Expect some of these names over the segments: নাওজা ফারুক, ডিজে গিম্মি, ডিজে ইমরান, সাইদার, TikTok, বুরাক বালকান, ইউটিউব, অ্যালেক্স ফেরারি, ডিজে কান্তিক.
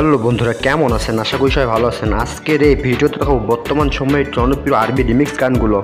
Hello বন্ধুরা, কেমন আছেন? আশা করি সবাই ভালো আছেন। আজকের এই ভিডিওতে দেখাবো বর্তমান সময়ে জনপ্রিয় আরবি রিমিক্স গানগুলো।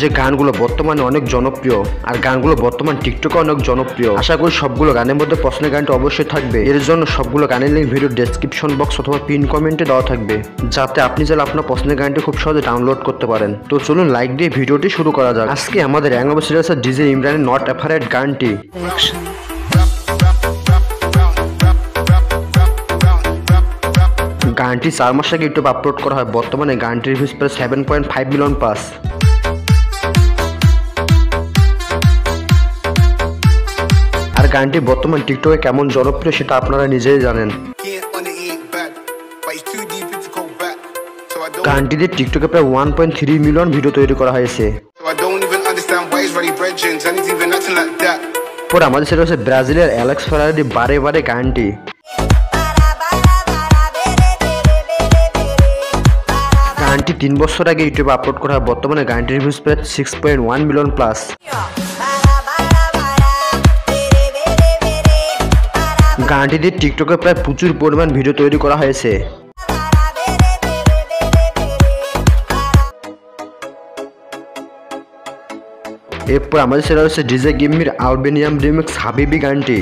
যে গানগুলো বর্তমানে অনেক জনপ্রিয়, আর গানগুলো বর্তমান টিকটকে অনেক জনপ্রিয়। আশা করি সবগুলো গানের মধ্যে পছন্দের গানটা অবশ্যই থাকবে। এর জন্য সবগুলো গানের লিঙ্ক ভিডিও ডেসক্রিপশন বক্স অথবা পিন কমেন্টে দেওয়া থাকবে, যাতে আপনি চাইলে আপনার পছন্দের গানটি খুব সহজে ডাউনলোড করতে পারেন। তো চলুন লাইক দিয়ে ভিডিওটি শুরু করা যাক। আজকে আমাদের র্যাঙ্ক অফ সিরিয়াসের ডিজে ইমরানের নট অ্যাফারেড গানটি। গানটি 4 মাস আগে ইউটিউব আপলোড করা হয়। বর্তমানে গানটির ভিউজ প্রায় 7.5 মিলিয়ন পাস। গানটি বর্তমান টিকটকে কেমন জনপ্রিয় সেটা আপনারা নিজেই জানেন। গানটিতে টিকটকে প্রায় 1.3 মিলিয়ন ভিডিও তৈরি করা হয়েছে। পরে আমাদের সেটা হচ্ছে ব্রাজিলের অ্যালেক্স ফেরারি বারে বারে গানটি। গানটি 3 বছর আগে ইউটিউবে আপলোড করা হয়। বর্তমানে গানটির ভিউজ প্রায় 6.1 মিলিয়ন প্লাস। গানটিতে টিকটকে প্রায় প্রচুর পরিমাণ ভিডিও তৈরি করা হয়েছে। এরপর আমাদের সেরা হচ্ছে ডিজে গিম্মির আলবেনিয়াম রিমিক্স হাবিবি গানটি।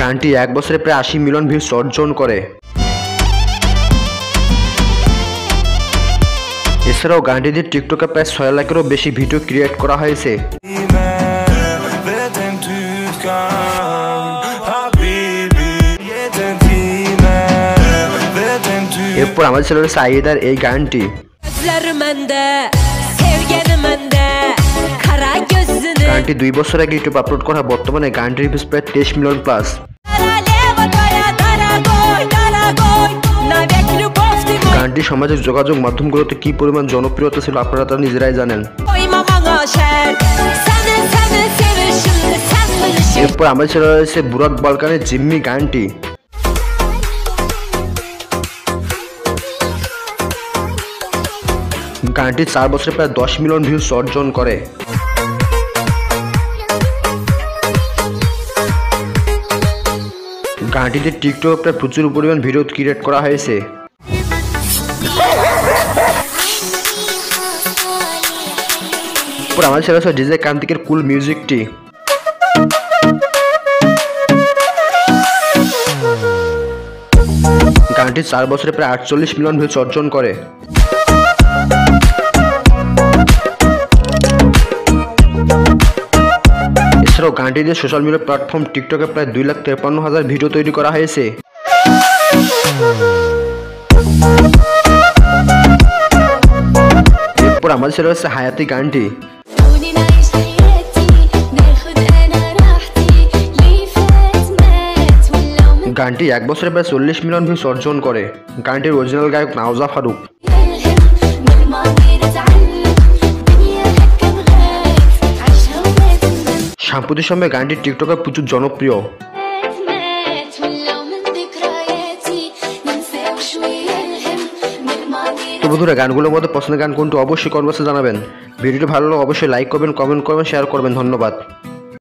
গানটি 1 বছরে প্রায় 80 মিলিয়ন ভিউজ অর্জন করে। এছাড়াও গানটিতে টিকটকে প্রায় 6 লাখেরও বেশি ভিডিও ক্রিয়েট করা হয়েছে। এরপর আমাদের ছিল সাইদার এই গানটি। গানটি 2 বছর আগে ইউটিউব আপলোড করা। বর্তমানে গানটির ভিউজ প্রায় 23 মিলিয়ন প্লাস। গানটি সামাজিক যোগাযোগ মাধ্যমগুলোতে কি পরিমাণ জনপ্রিয়তা ছিল আপনারা তা নিজেরাই জানেন। এরপর আমাদের ছিল রয়েছে বুরাক বালকানের জিম্মি গানটি। গানটি 4 বছরে প্রায় 10 মিলিয়ন ভিউজ অর্জন করে। গানটিতে টিকটকে প্রায় প্রচুর পরিমাণ ভিডিও ক্রিয়েট করা হয়েছে। আমাদের সেরা হচ্ছে ডিজে কান্তিকের কুল মিউজিকটি। গানটি 4 বছরে প্রায় 48 মিলিয়ন ভিউজ অর্জন করে। এছাড়াও গানটি দিয়ে সোশ্যাল মিডিয়া প্ল্যাটফর্ম টিকটকে প্রায় 2,53,000 ভিডিও তৈরি করা হয়েছে। এরপর আমাদের সেরা হচ্ছে হায়াতি গানটি। গানটি 1 বছরে প্রায় 40 মিলিয়ন ভিউজ অর্জন করে। গানটির অরিজিনাল গায়ক নাওজা ফারুক। সাম্প্রতিক সময়ে গানটি টিকটকে প্রচুর জনপ্রিয়। তো বন্ধুরা, গানগুলোর মধ্যে পছন্দের গান কোনটি অবশ্যই কমেন্টে জানাবেন। ভিডিওটি ভালো লাগলে অবশ্যই লাইক করবেন, কমেন্ট করবেন, শেয়ার করবেন। ধন্যবাদ।